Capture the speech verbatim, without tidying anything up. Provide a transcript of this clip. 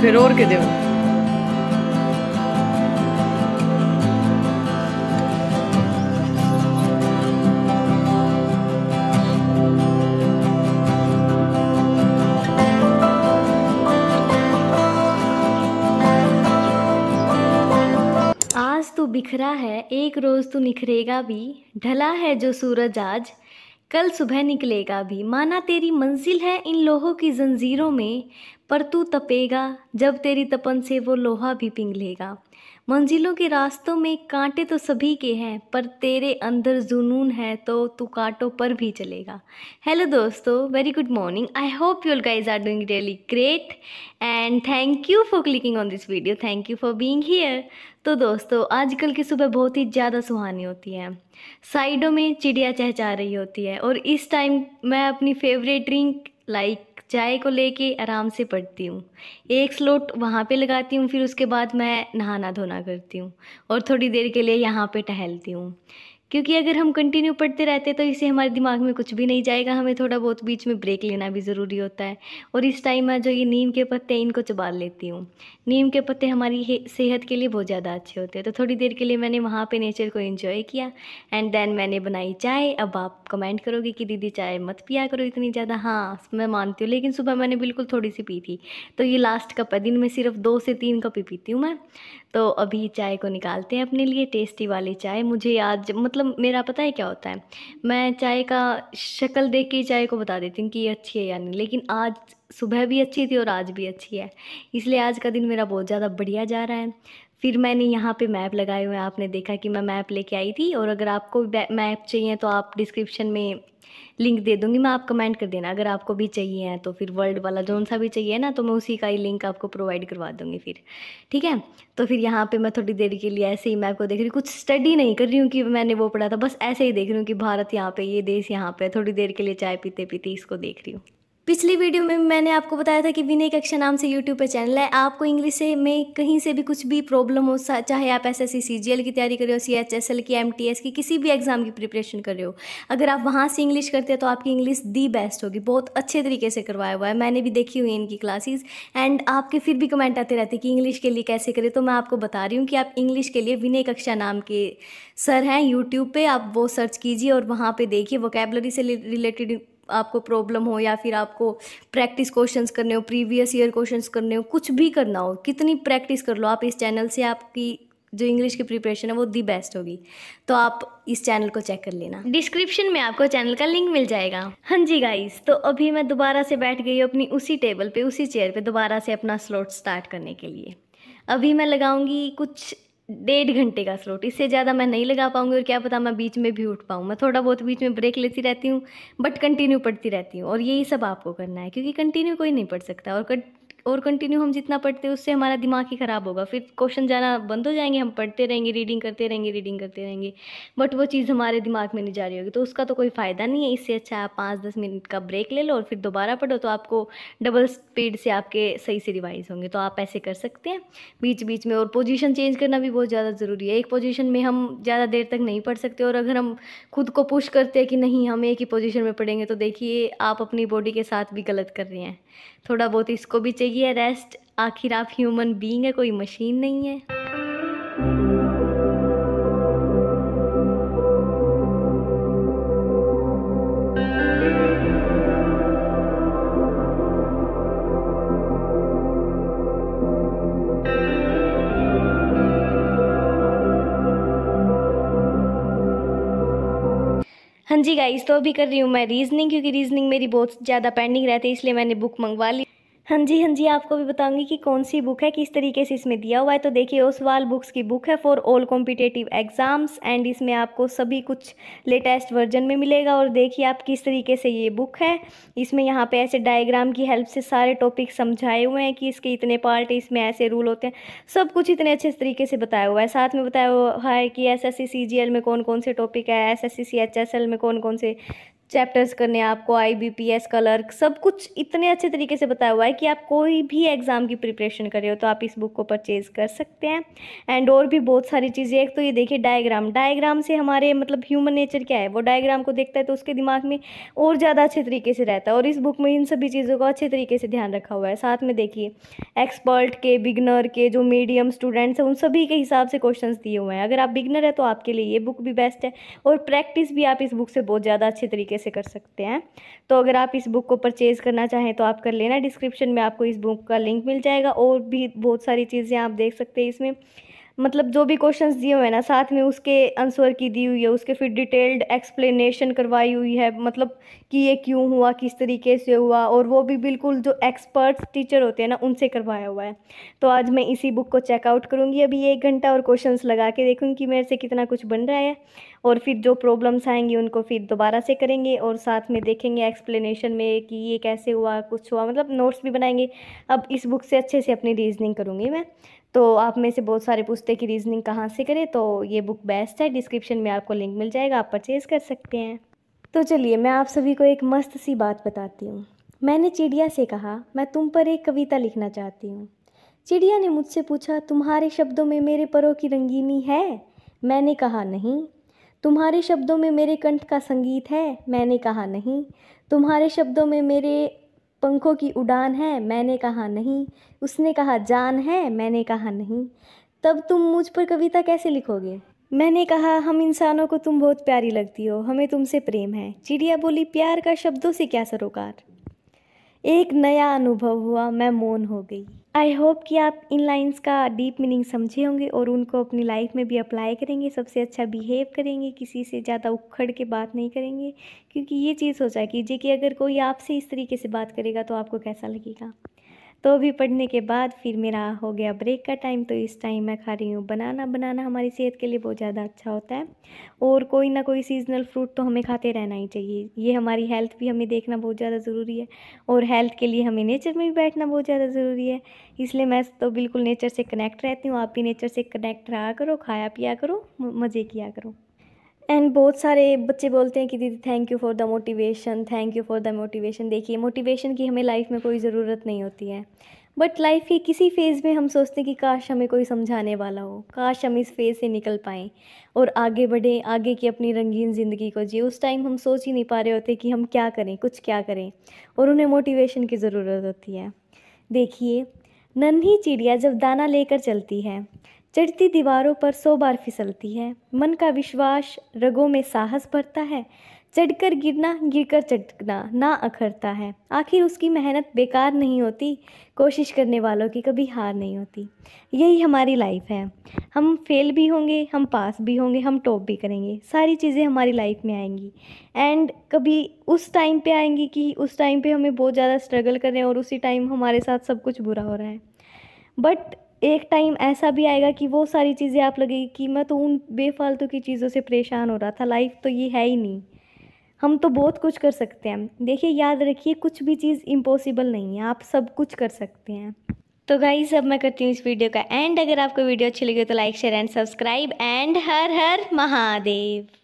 फिर और के देव आज तू बिखरा है, एक रोज तू निखरेगा भी। ढला है जो सूरज आज, कल सुबह निकलेगा भी। माना तेरी मंजिल है इन लोहों की जंजीरों में, पर तू तपेगा जब तेरी तपन से वो लोहा भी पिघलेगा। मंजिलों के रास्तों में कांटे तो सभी के हैं, पर तेरे अंदर जुनून है तो तू कांटों पर भी चलेगा। हेलो दोस्तों, very good morning. I hope you guys are doing really great and thank you for clicking on this video, thank you for being here. तो दोस्तों, आजकल की सुबह बहुत ही ज़्यादा सुहानी होती है, साइडों में चिड़िया चहचहा रही होती है और इस टाइम मैं अपनी फेवरेट ड्रिंक लाइक चाय को लेके आराम से पढ़ती हूँ। एक स्लोट वहाँ पे लगाती हूँ, फिर उसके बाद मैं नहाना धोना करती हूँ और थोड़ी देर के लिए यहाँ पे टहलती हूँ, क्योंकि अगर हम कंटिन्यू पढ़ते रहते तो इससे हमारे दिमाग में कुछ भी नहीं जाएगा। हमें थोड़ा बहुत बीच में ब्रेक लेना भी ज़रूरी होता है। और इस टाइम मैं जो ये नीम के पत्ते हैं इनको चबा लेती हूँ। नीम के पत्ते हमारी सेहत के लिए बहुत ज़्यादा अच्छे होते हैं। तो थोड़ी देर के लिए मैंने वहाँ पे नेचर को एंजॉय किया एंड देन मैंने बनाई चाय। अब आप कमेंट करोगे कि दीदी चाय मत पिया करो इतनी ज़्यादा। हाँ, मैं मानती हूँ, लेकिन सुबह मैंने बिल्कुल थोड़ी सी पी थी, तो ये लास्ट कप है। दिन में सिर्फ दो से तीन कप ही पीती हूँ मैं। तो अभी चाय को निकालते हैं अपने लिए, टेस्टी वाली चाय। मुझे आज मतलब मेरा पता है क्या होता है, मैं चाय का शक्ल देख के चाय को बता देती हूँ कि ये अच्छी है या नहीं। लेकिन आज सुबह भी अच्छी थी और आज भी अच्छी है, इसलिए आज का दिन मेरा बहुत ज़्यादा बढ़िया जा रहा है। फिर मैंने यहाँ पे मैप लगाए हुए हैं, आपने देखा कि मैं मैप लेके आई थी। और अगर आपको मैप चाहिए तो आप डिस्क्रिप्शन में लिंक दे दूँगी मैं, आप कमेंट कर देना अगर आपको भी चाहिए हैं। तो फिर वर्ल्ड वाला जोन सा भी चाहिए ना, तो मैं उसी का ही लिंक आपको प्रोवाइड करवा दूँगी फिर, ठीक है। तो फिर यहाँ पे मैं थोड़ी देर के लिए ऐसे ही मैप को देख रही हूँ, कुछ स्टडी नहीं कर रही हूँ कि मैंने वो पढ़ा था, बस ऐसे ही देख रही हूँ कि भारत यहाँ पर, ये देश यहाँ पर। थोड़ी देर के लिए चाय पीते पीते इसको देख रही हूँ। पिछली वीडियो में मैंने आपको बताया था कि विनय कक्षा नाम से यूट्यूब पे चैनल है। आपको इंग्लिश से में कहीं से भी कुछ भी प्रॉब्लम हो, चाहे आप एसएससी सीजीएल की तैयारी कर रहे हो, सीएचएसएल की, एमटीएस की, किसी भी एग्जाम की प्रिपरेशन कर रहे हो, अगर आप वहाँ से इंग्लिश करते हैं तो आपकी इंग्लिश दी बेस्ट होगी। बहुत अच्छे तरीके से करवाया हुआ है, मैंने भी देखी हुई है इनकी क्लासेस। एंड आपके फिर भी कमेंट आते रहते कि इंग्लिश के लिए कैसे करें, तो मैं आपको बता रही हूँ कि आप इंग्लिश के लिए विनय कक्षा नाम के सर हैं यूट्यूब पर, आप वो सर्च कीजिए और वहाँ पर देखिए। वोकैबुलरी से रिलेटेड आपको प्रॉब्लम हो या फिर आपको प्रैक्टिस क्वेश्चंस करने हो, प्रीवियस ईयर क्वेश्चंस करने हो, कुछ भी करना हो, कितनी प्रैक्टिस कर लो आप इस चैनल से, आपकी जो इंग्लिश की प्रिपरेशन है वो दी बेस्ट होगी। तो आप इस चैनल को चेक कर लेना, डिस्क्रिप्शन में आपको चैनल का लिंक मिल जाएगा। हाँ जी गाइस, तो अभी मैं दोबारा से बैठ गई हूँ अपनी उसी टेबल पर, उसी चेयर पर, दोबारा से अपना स्लॉट स्टार्ट करने के लिए। अभी मैं लगाऊँगी कुछ डेढ़ घंटे का स्लोट, इससे ज़्यादा मैं नहीं लगा पाऊँगी। और क्या पता मैं बीच में भी उठ पाऊँ, मैं थोड़ा बहुत बीच में ब्रेक लेती रहती हूँ, बट कंटिन्यू पढ़ती रहती हूँ। और यही सब आपको करना है, क्योंकि कंटिन्यू कोई नहीं पढ़ सकता। और कट और कंटिन्यू हम जितना पढ़ते हैं उससे हमारा दिमाग ही ख़राब होगा, फिर क्वेश्चन जाना बंद हो जाएंगे। हम पढ़ते रहेंगे, रीडिंग करते रहेंगे, रीडिंग करते रहेंगे, बट वो चीज़ हमारे दिमाग में नहीं जा रही होगी, तो उसका तो कोई फ़ायदा नहीं है। इससे अच्छा आप पाँच दस मिनट का ब्रेक ले लो और फिर दोबारा पढ़ो, तो आपको डबल स्पीड से आपके सही से रिवाइज होंगे। तो आप ऐसे कर सकते हैं बीच बीच में। और पोजीशन चेंज करना भी बहुत ज़्यादा ज़रूरी है, एक पोजीशन में हम ज़्यादा देर तक नहीं पढ़ सकते। और अगर हम खुद को पुश करते हैं कि नहीं हम एक ही पोजीशन में पढ़ेंगे, तो देखिए आप अपनी बॉडी के साथ भी गलत कर रहे हैं। थोड़ा बहुत इसको भी चाहिए रेस्ट, आखिर आप ह्यूमन बीइंग है, कोई मशीन नहीं है। हाँ जी गाइस, तो अभी कर रही हूँ मैं रीजनिंग, क्योंकि रीजनिंग मेरी बहुत ज़्यादा पेंडिंग रहती है, इसलिए मैंने बुक मंगवा ली। हाँ जी हाँ जी, आपको भी बताऊंगी कि कौन सी बुक है, किस तरीके से इसमें दिया हुआ है। तो देखिए, ओसवाल बुक्स की बुक है for all competitive exams and इसमें आपको सभी कुछ लेटेस्ट वर्जन में मिलेगा। और देखिए आप किस तरीके से ये बुक है, इसमें यहाँ पे ऐसे डायग्राम की हेल्प से सारे टॉपिक समझाए हुए हैं कि इसके इतने पार्ट, इसमें ऐसे रूल होते हैं, सब कुछ इतने अच्छे तरीके से बताया हुआ है। साथ में बताया हुआ है कि S S C C G L में कौन कौन से टॉपिक है, S S C C H S L में कौन कौन से चैप्टर्स करने हैं आपको, I B P S, clerk, सब कुछ इतने अच्छे तरीके से बताया हुआ है कि आप कोई भी एग्ज़ाम की प्रिपरेशन कर रहे हो तो आप इस बुक को परचेज़ कर सकते हैं। एंड और भी बहुत सारी चीज़ें, एक तो ये देखिए डायग्राम, डायग्राम से हमारे मतलब ह्यूमन नेचर क्या है वो डायग्राम को देखता है तो उसके दिमाग में और ज़्यादा अच्छे तरीके से रहता है, और इस बुक में इन सभी चीज़ों का अच्छे तरीके से ध्यान रखा हुआ है। साथ में देखिए एक्सपर्ट के, बिगनर के, जो मीडियम स्टूडेंट्स हैं उन सभी के हिसाब से क्वेश्चन दिए हुए हैं। अगर आप बिगनर है तो आपके लिए ये बुक भी बेस्ट है, और प्रैक्टिस भी आप इस बुक से बहुत ज़्यादा अच्छे तरीके से कर सकते हैं। तो अगर आप इस बुक को परचेज़ करना चाहें तो आप कर लेना, डिस्क्रिप्शन में आपको इस बुक का लिंक मिल जाएगा। और भी बहुत सारी चीज़ें आप देख सकते हैं इसमें, मतलब जो भी क्वेश्चंस दिए हुए हैं ना साथ में उसके आंसर की दी हुई है, उसके फिर डिटेल्ड एक्सप्लेनेशन करवाई हुई है, मतलब कि ये क्यों हुआ, किस तरीके से हुआ, और वो भी बिल्कुल जो एक्सपर्ट्स टीचर होते हैं ना उनसे करवाया हुआ है। तो आज मैं इसी बुक को चेकआउट करूँगी अभी एक घंटा, और क्वेश्चंस लगा के देखूँगी कि मेरे से कितना कुछ बन रहा है, और फिर जो प्रॉब्लम्स आएंगी उनको फिर दोबारा से करेंगे, और साथ में देखेंगे एक्सप्लेनेशन में कि ये कैसे हुआ, कुछ हुआ, मतलब नोट्स भी बनाएंगे। अब इस बुक से अच्छे से अपनी रीजनिंग करूँगी मैं। तो आप में से बहुत सारे पूछते हैं कि रीजनिंग कहाँ से करें, तो ये बुक बेस्ट है, डिस्क्रिप्शन में आपको लिंक मिल जाएगा, आप परचेज़ कर सकते हैं। तो चलिए मैं आप सभी को एक मस्त सी बात बताती हूँ। मैंने चिड़िया से कहा मैं तुम पर एक कविता लिखना चाहती हूँ। चिड़िया ने मुझसे पूछा तुम्हारे शब्दों में मेरे परों की रंगीनी है, मैंने कहा नहीं। तुम्हारे शब्दों में मेरे कंठ का संगीत है, मैंने कहा नहीं। तुम्हारे शब्दों में मेरे पंखों की उड़ान है, मैंने कहा नहीं। उसने कहा जान है, मैंने कहा नहीं। तब तुम मुझ पर कविता कैसे लिखोगे? मैंने कहा हम इंसानों को तुम बहुत प्यारी लगती हो, हमें तुमसे प्रेम है। चिड़िया बोली प्यार का शब्दों से क्या सरोकार। एक नया अनुभव हुआ, मैं मौन हो गई। आई होप कि आप इन लाइन्स का डीप मीनिंग समझे होंगे और उनको अपनी लाइफ में भी अप्लाई करेंगे। सबसे अच्छा बिहेव करेंगे, किसी से ज़्यादा उखड़ के बात नहीं करेंगे, क्योंकि ये चीज़ सोचा कीजिए कि अगर कोई आपसे इस तरीके से बात करेगा तो आपको कैसा लगेगा। तो अभी पढ़ने के बाद फिर मेरा हो गया ब्रेक का टाइम, तो इस टाइम मैं खा रही हूँ बनाना। बनाना हमारी सेहत के लिए बहुत ज़्यादा अच्छा होता है, और कोई ना कोई सीजनल फ्रूट तो हमें खाते रहना ही चाहिए। ये हमारी हेल्थ भी हमें देखना बहुत ज़्यादा ज़रूरी है, और हेल्थ के लिए हमें नेचर में भी बैठना बहुत ज़्यादा ज़रूरी है। इसलिए मैं तो बिल्कुल नेचर से कनेक्ट रहती हूँ, आप भी नेचर से कनेक्ट रहा करो, खाया पिया करो, मज़े किया करो। एंड बहुत सारे बच्चे बोलते हैं कि दीदी thank you for the motivation, thank you for the motivation. देखिए मोटिवेशन की हमें लाइफ में कोई ज़रूरत नहीं होती है, बट लाइफ के किसी फेज़ में हम सोचते हैं कि काश हमें कोई समझाने वाला हो, काश हम इस फेज़ से निकल पाएँ और आगे बढ़ें, आगे की अपनी रंगीन ज़िंदगी को जिए। उस टाइम हम सोच ही नहीं पा रहे होते कि हम क्या करें, कुछ क्या करें, और उन्हें मोटिवेशन की ज़रूरत होती है। देखिए नन्ही चिड़िया जब दाना लेकर चलती है, चढ़ती दीवारों पर सौ बार फिसलती है। मन का विश्वास रगों में साहस भरता है, चढ़कर गिरना, गिरकर चटकना ना अखरता है। आखिर उसकी मेहनत बेकार नहीं होती, कोशिश करने वालों की कभी हार नहीं होती। यही हमारी लाइफ है, हम फेल भी होंगे, हम पास भी होंगे, हम टॉप भी करेंगे, सारी चीज़ें हमारी लाइफ में आएंगी। एंड कभी उस टाइम पे आएंगी कि उस टाइम पे हमें बहुत ज़्यादा स्ट्रगल कर रहे हैं और उसी टाइम हमारे साथ सब कुछ बुरा हो रहा है। बट एक टाइम ऐसा भी आएगा कि वो सारी चीज़ें आप लगेगी कि मैं तो उन बेफालतू की चीज़ों से परेशान हो रहा था, लाइफ तो ये है ही नहीं, हम तो बहुत कुछ कर सकते हैं। देखिए याद रखिए कुछ भी चीज़ इम्पॉसिबल नहीं है, आप सब कुछ कर सकते हैं। तो गाइस अब मैं करती हूँ इस वीडियो का एंड। अगर आपको वीडियो अच्छी लगी तो like share and subscribe. And हर हर महादेव।